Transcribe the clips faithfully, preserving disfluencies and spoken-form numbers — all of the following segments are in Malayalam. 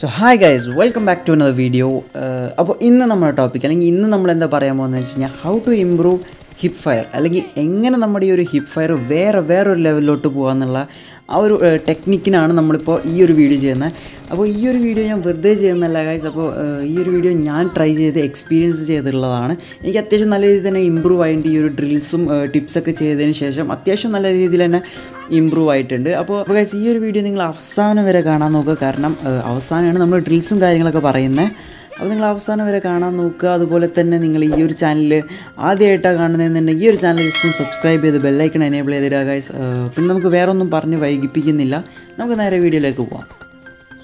So hi guys, welcome back to another video. അപ്പോൾ ഇന്ന് നമ്മുടെ ടോപ്പിക് അല്ലെങ്കിൽ ഇന്ന് നമ്മൾ എന്താ പറയാൻ പോകുന്നത് വെച്ചാൽ how to improve hip fire അല്ലെങ്കിൽ എങ്ങനെ നമ്മുടെ ഈ ഒരു hip fire വേറെ വേറെ ഒരു ലെവലിലോട്ട് പോകാനുള്ള ആ ഒരു ടെക്നിക്കിനാണ് നമ്മൾ ഇപ്പോൾ ഈ ഒരു വീഡിയോ ചെയ്യുന്നത്. അപ്പോൾ ഈ ഒരു വീഡിയോ ഞാൻ വെറുതെ ചെയ്യുന്നല്ല ഗൈസ്. അപ്പോൾ ഈ ഒരു വീഡിയോ ഞാൻ ട്രൈ ചെയ്ത് എക്സ്പീരിയൻസ് ചെയ്തിട്ടുള്ളതാണ്. എനിക്ക് അത്യാവശ്യം നല്ല രീതിയിൽ തന്നെ ഇമ്പ്രൂവ് ആയിട്ട് ഈ ഒരു ഡ്രിൽസും ടിപ്സൊക്കെ ചെയ്തതിന് ശേഷം അത്യാവശ്യം നല്ല രീതിയിൽ തന്നെ ഇമ്പ്രൂവ് ആയിട്ടുണ്ട്. അപ്പോൾ അപ്പോൾ ഗൈസ് ഈ ഒരു വീഡിയോ നിങ്ങൾ അവസാനം വരെ കാണാൻ നോക്കുക, കാരണം അവസാനമാണ് നമ്മൾ ഡ്രിൽസും കാര്യങ്ങളൊക്കെ പറയുന്നത്. അപ്പോൾ നിങ്ങൾ അവസാനം വരെ കാണാൻ നോക്കുക. അതുപോലെ തന്നെ നിങ്ങൾ ഈ ഒരു ചാനൽ ആദ്യമായിട്ടാണ് കാണുന്നതെന്നുണ്ടെങ്കിൽ ഈ ഒരു ചാനൽ ജസ്റ്റ് സബ്സ്ക്രൈബ് ചെയ്ത് ബെല്ലൈക്കൺ എനേബിൾ ചെയ്തിടുക ഗൈസ്. പിന്നെ നമുക്ക് വേറെ ഒന്നും പറഞ്ഞ് വൈകിപ്പിക്കുന്നില്ല, നമുക്ക് നേരെ വീഡിയോയിലേക്ക് പോകാം.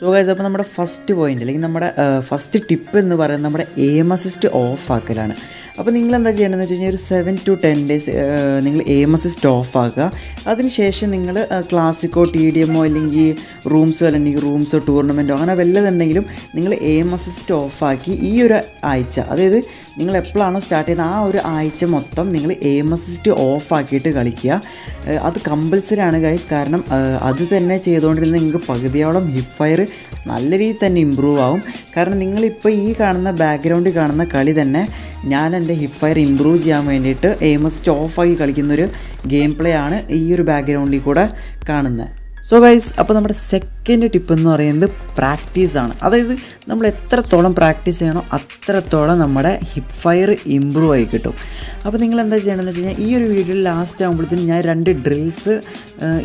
സോ ഗൈസ്, അപ്പോൾ നമ്മുടെ ഫസ്റ്റ് പോയിൻ്റ് അല്ലെങ്കിൽ നമ്മുടെ ഫസ്റ്റ് ടിപ്പ് എന്ന് പറയുന്നത് നമ്മുടെ എയിം അസിസ്റ്റ് ഓഫ് ആക്കലാണ്. അപ്പോൾ നിങ്ങൾ എന്താ ചെയ്യേണ്ടതെന്ന് വെച്ച് കഴിഞ്ഞാൽ ഒരു സെവൻ ടു ടെൻ ഡേയ്സ് നിങ്ങൾ എയിം അസിസ്റ്റ് ഓഫ് ആക്കുക. അതിനുശേഷം നിങ്ങൾ ക്ലാസിക്കോ ടി ഡി എമ്മോ അല്ലെങ്കിൽ റൂംസോ അല്ലെങ്കിൽ റൂംസോ ടൂർണമെൻറ്റോ അങ്ങനെ വല്ലതുണ്ടെങ്കിലും നിങ്ങൾ എയിം അസിസ്റ്റ് ഓഫ് ആക്കി ഈ ഒരു ആഴ്ച, അതായത് നിങ്ങൾ എപ്പോഴാണോ സ്റ്റാർട്ട് ചെയ്യുന്നത് ആ ഒരു ആഴ്ച മൊത്തം നിങ്ങൾ എയിം അസിസ്റ്റ് ഓഫ് ആക്കിയിട്ട് കളിക്കുക. അത് കമ്പൽസറി ആണ് ഗൈസ്, കാരണം അത് തന്നെ ചെയ്തുകൊണ്ടിരുന്ന നിങ്ങൾക്ക് പകുതിയോളം ഹിപ്പ് ഫയർ നല്ല രീതിയിൽ തന്നെ ഇമ്പ്രൂവ് ആവും. കാരണം നിങ്ങളിപ്പോൾ ഈ കാണുന്ന ബാക്ക്ഗ്രൗണ്ടിൽ കാണുന്ന കളി തന്നെ ഞാൻ എൻ്റെ ഹിപ്പ് ഫയർ ഇമ്പ്രൂവ് ചെയ്യാൻ വേണ്ടിയിട്ട് എയിം അസിസ്റ്റ് ഓഫാക്കി കളിക്കുന്നൊരു ഗെയിം പ്ലേ ആണ് ഈ ഒരു ബാക്ക്ഗ്രൗണ്ടിൽ കൂടെ കാണുന്നത്. സോ ഗൈസ്, അപ്പോൾ നമ്മുടെ സെക്കൻഡ് ടിപ്പ് എന്ന് പറയുന്നത് പ്രാക്ടീസാണ്. അതായത് നമ്മൾ എത്രത്തോളം പ്രാക്ടീസ് ചെയ്യണോ അത്രത്തോളം നമ്മുടെ ഹിപ്പ് ഫയർ ഇമ്പ്രൂവ് ആയി കിട്ടും. അപ്പോൾ നിങ്ങൾ എന്താ ചെയ്യണമെന്ന് വെച്ച് കഴിഞ്ഞാൽ ഈ ഒരു വീഡിയോയിൽ ലാസ്റ്റ് ആകുമ്പോഴത്തേനും ഞാൻ രണ്ട് ഡ്രിൽസ്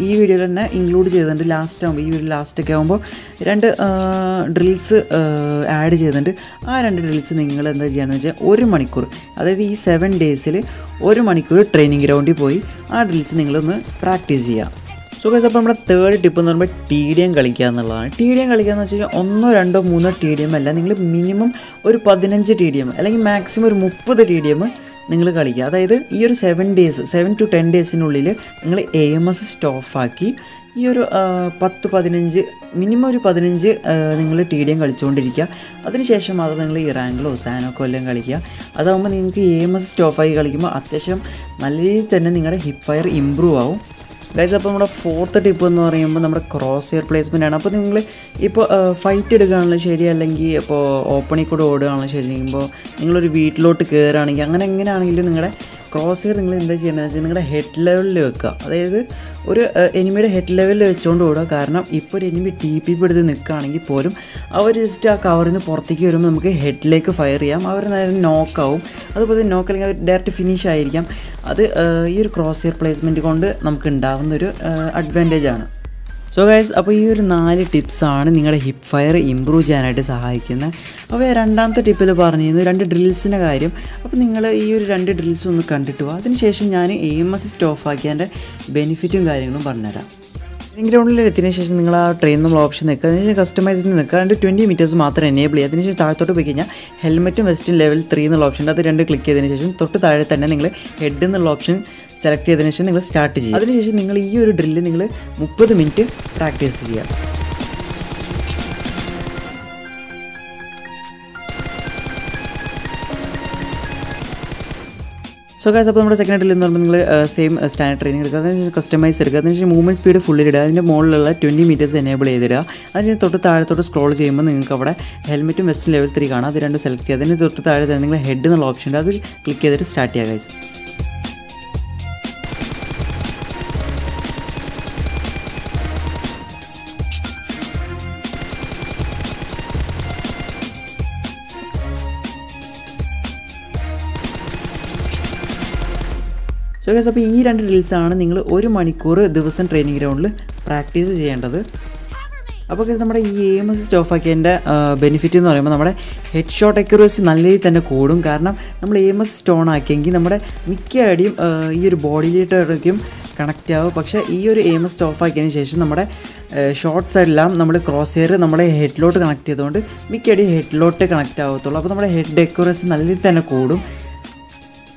ഈ വീഡിയോയിൽ തന്നെ ഇൻക്ലൂഡ് ചെയ്തിട്ടുണ്ട്. ലാസ്റ്റ് ആകുമ്പോൾ ഈ വീഡിയോ ലാസ്റ്റൊക്കെ ആകുമ്പോൾ രണ്ട് ഡ്രിൽസ് ആഡ് ചെയ്തിട്ടുണ്ട്. ആ രണ്ട് ഡ്രിൽസ് നിങ്ങൾ എന്താ ചെയ്യണമെന്ന് വെച്ചാൽ ഒരു മണിക്കൂർ, അതായത് ഈ സെവൻ ഡേയ്സിൽ ഒരു മണിക്കൂർ ട്രെയിനിങ് ഗ്രൗണ്ടിൽ പോയി ആ ഡ്രിൽസ് നിങ്ങളൊന്ന് പ്രാക്ടീസ് ചെയ്യുക. സോ ഗൈസ്, അപ്പോൾ നമ്മുടെ തേർഡ് ടിപ്പ് എന്ന് പറയുമ്പോൾ ടി ഡി എം കളിക്കുക എന്നുള്ളതാണ്. ടി ഡി എം കളിക്കുക എന്ന് വെച്ച് കഴിഞ്ഞാൽ ഒന്നോ രണ്ടോ മൂന്നോ ടി ഡി എം അല്ല, നിങ്ങൾ മിനിമം ഒരു പതിനഞ്ച് ടി ഡി എം അല്ലെങ്കിൽ മാക്സിമം ഒരു മുപ്പത് ടി ഡി എം നിങ്ങൾ കളിക്കുക. അതായത് ഈ ഒരു seven days seven to ten ഡേയ്സിനുള്ളിൽ നിങ്ങൾ എയിം അസിസ്റ്റ് ഓഫാക്കി ഈ ഒരു പത്ത് പതിനഞ്ച് മിനിമം ഒരു പതിനഞ്ച് നിങ്ങൾ ടി ഡി എം കളിച്ചുകൊണ്ടിരിക്കുക. അതിനുശേഷം മാത്രം നിങ്ങൾ ഈ റാങ്കിലോ സാനോക്കോ എല്ലാം കളിക്കുക. അതാകുമ്പോൾ നിങ്ങൾക്ക് എയിം അസിസ്റ്റ് ഓഫാക്കി കളിക്കുമ്പോൾ അത്യാവശ്യം നല്ല രീതിയിൽ തന്നെ നിങ്ങളുടെ ഹിപ്പ് ഫയർ ഇമ്പ്രൂവ് ആവും ഗൈസ്. അപ്പോൾ നമ്മുടെ ഫോർത്ത് ടിപ്പ് എന്ന് പറയുമ്പോൾ നമ്മുടെ ക്രോസ് ഹെയർ പ്ലേസ്മെൻ്റ് ആണ്. അപ്പോൾ നിങ്ങൾ ഇപ്പോൾ ഫൈറ്റ് എടുക്കുകയാണല്ലോ ശരി, അല്ലെങ്കിൽ ഇപ്പോൾ ഓപ്പണിൽ കൂടെ ഓടുകയാണല്ലോ ശരി, ഇപ്പോൾ നിങ്ങളൊരു വീട്ടിലോട്ട് കയറുകയാണെങ്കിൽ അങ്ങനെ എങ്ങനെയാണെങ്കിലും നിങ്ങളുടെ ക്രോസ് ഹെയർ നിങ്ങൾ എന്താ ചെയ്യണമെന്ന് വെച്ചാൽ നിങ്ങളുടെ ഹെഡ് ലെവലിൽ വെക്കുക. അതായത് ഒരു എനിമിയുടെ ഹെഡ് ലെവലിൽ വെച്ചുകൊണ്ട് ഓടുക. കാരണം ഇപ്പോൾ ഒരു എനിമി ടി പി പി എടുത്ത് നിൽക്കുകയാണെങ്കിൽ പോലും അവർ ജസ്റ്റ് ആ കവറിൽ നിന്ന് പുറത്തേക്ക് വരുമ്പോൾ നമുക്ക് ഹെഡിലേക്ക് ഫയർ ചെയ്യാം, അവർ നേരം നോക്കാവും. അതുപോലെ നോക്ക് അല്ലെങ്കിൽ അവർ ഡയറക്റ്റ് ഫിനിഷ് ആയിരിക്കാം. അത് ഈ ഒരു ക്രോസ് ഹെയർ പ്ലേസ്മെൻറ്റ് കൊണ്ട് നമുക്ക് ഉണ്ടാകുന്നൊരു അഡ്വാൻറ്റേജാണ്. സോ ഗൈസ്, അപ്പോൾ ഈ ഒരു നാല് ടിപ്സാണ് നിങ്ങളുടെ ഹിപ്പ് ഫയർ ഇമ്പ്രൂവ് ചെയ്യാനായിട്ട് സഹായിക്കുന്നത്. അപ്പോൾ രണ്ടാമത്തെ ടിപ്പിൽ പറഞ്ഞിരുന്നു രണ്ട് ഡ്രിൽസിൻ്റെ കാര്യം. അപ്പോൾ നിങ്ങൾ ഈ ഒരു രണ്ട് ഡ്രിൽസ് ഒന്ന് കണ്ടിട്ട് പോകുക. അതിനുശേഷം ഞാൻ എയിം അസിസ്റ്റ് ഓഫാക്കി അതിൻ്റെ ബെനിഫിറ്റും കാര്യങ്ങളും പറഞ്ഞുതരാം. ട്രെയിനിങ് ഗ്രൗണ്ടിൽ എത്തിയതിനു ശേഷം നിങ്ങൾ ആ ട്രെയിൻ നമ്മൾ ഓപ്ഷൻ നിൽക്കുക. അതിനുശേഷം കസ്റ്റമൈസിന് നിൽക്കുക. രണ്ട് ട്വൻറ്റി മീറ്റേഴ്സ് മാത്രം എനേബിൾ ചെയ്യുക. അതിനുശേഷം താഴത്തോട്ട് പോയി കഴിഞ്ഞാൽ ഹെൽമെറ്റും വെസ്റ്റും ലെവൽ ത്രീ എന്നുള്ള ഓപ്ഷൻ ഉണ്ട്. അത് രണ്ട് ക്ലിക്ക് ചെയ്തതിനു ശേഷം തൊട്ട് താഴെ തന്നെ നിങ്ങൾ ഹെഡ് എന്നുള്ള ഓപ്ഷൻ സെലക്ട് ചെയ്തതിനു ശേഷം നിങ്ങൾ സ്റ്റാർട്ട് ചെയ്യുക. അതിനുശേഷം നിങ്ങൾ ഈ ഒരു ഡ്രില്ല് നിങ്ങൾ മുപ്പത് മിനിറ്റ് പ്രാക്ടീസ് ചെയ്യുക. സോ ഗൈസ്, അപ്പോൾ നമ്മുടെ സെക്കൻഡ് ഡ്രിൽ എന്ന് പറയുമ്പോൾ നിങ്ങൾ സെയിം സ്റ്റാൻഡേർഡ് ട്രെയിനിങ് എടുക്കുക. അതിനുശേഷം കസ്റ്റമൈസ് എടുക്കുക. അതിനുശേഷം മൂവ്മെൻറ്റ് സ്പീഡ് ഫുള്ളിലിടുക. അതിൻ്റെ മുകളിലുള്ള ട്വൻറ്റി മീറ്റേഴ്സ് എനേബിൾ ചെയ്തിടുക. അതിന് തൊട്ട് താഴത്തോട്ട് സ്ക്രോൾ ചെയ്യുമ്പോൾ നിങ്ങൾക്ക് അവിടെ ഹെൽമെറ്റും വെസ്റ്റും ലെവൽ ത്രീ കാണാം. അത് രണ്ടും സെലക്ട് ചെയ്യുക. അതിന് തൊട്ട് താഴെ തന്നെ നിങ്ങൾ ഹെഡ് എന്നുള്ള ഓപ്ഷൻ ഉണ്ട്. അതിൽ ക്ലിക്ക് ചെയ്തിട്ട് സ്റ്റാർട്ട് ചെയ്യുക ഗൈസ്. സോ ഗൈസ്, അപ്പോൾ ഈ രണ്ട് ഡ്രിൽസാണ് നിങ്ങൾ ഒരു മണിക്കൂർ ദിവസം ട്രെയിനിങ് ഗ്രൗണ്ടിൽ പ്രാക്ടീസ് ചെയ്യേണ്ടത്. അപ്പോൾ ഗൈസ്, നമ്മുടെ ഈ എയിം അസിസ്റ്റ് ഓഫാക്കിയതിൻ്റെ ബെനിഫിറ്റ് എന്ന് പറയുമ്പോൾ നമ്മുടെ ഹെഡ് ഷോട്ട് അക്യൂറസി നല്ല രീതിയിൽ തന്നെ കൂടും. കാരണം നമ്മൾ എയിം അസിസ്റ്റ് ഓൺ ആക്കിയെങ്കിൽ നമ്മുടെ മിക്ക അടിയും ഈ ഒരു ബോഡിയിലേക്കും കണക്റ്റ് ആവും. പക്ഷേ ഈ ഒരു എയിം അസിസ്റ്റ് ഓഫാക്കിയതിന് ശേഷം നമ്മുടെ ഷോട്ട്സ് എല്ലാം നമ്മൾ ക്രോസ് ഹെയർ നമ്മുടെ ഹെഡിലോട്ട് കണക്ട് ചെയ്തുകൊണ്ട് മിക്ക അടിയും ഹെഡിലോട്ട് കണക്റ്റ് ആവത്തുള്ളൂ. അപ്പോൾ നമ്മുടെ ഹെഡ് അക്യൂറസി നല്ല രീതിയിൽ തന്നെ കൂടും.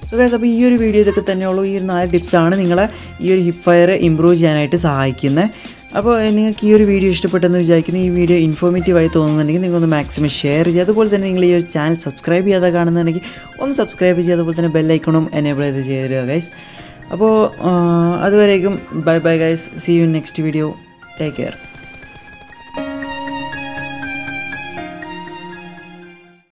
സോ ഗൈസ്, അപ്പോൾ ഈ ഒരു വീഡിയോ ഇതൊക്കെ തന്നെയുള്ളൂ. ഈ ഒരു നാല് ടിപ്സാണ് നിങ്ങളെ ഈ ഒരു ഹിപ്പ് ഫയർ ഇമ്പ്രൂവ് ചെയ്യാനായിട്ട് സഹായിക്കുന്നത്. അപ്പോൾ നിങ്ങൾക്ക് ഈ ഒരു വീഡിയോ ഇഷ്ടപ്പെട്ടെന്ന് വിചാരിക്കുന്നു. ഈ വീഡിയോ ഇൻഫോർമേറ്റീവായി തോന്നുന്നുണ്ടെങ്കിൽ നിങ്ങളൊന്ന് മാക്സിമം ഷെയർ ചെയ്യുക. അതുപോലെ തന്നെ നിങ്ങൾ ഈ ഒരു ചാനൽ സബ്സ്ക്രൈബ് ചെയ്യാതെ കാണുന്നുണ്ടെങ്കിൽ ഒന്ന് സബ്സ്ക്രൈബ് ചെയ്യുക. അതുപോലെ തന്നെ ബെല്ലൈക്കണും എനേബിൾ ചെയ്ത് ചെയ്തിരുക ഗൈസ്. അപ്പോൾ അതുവരേക്കും bye bye guys, see you in next video, take care.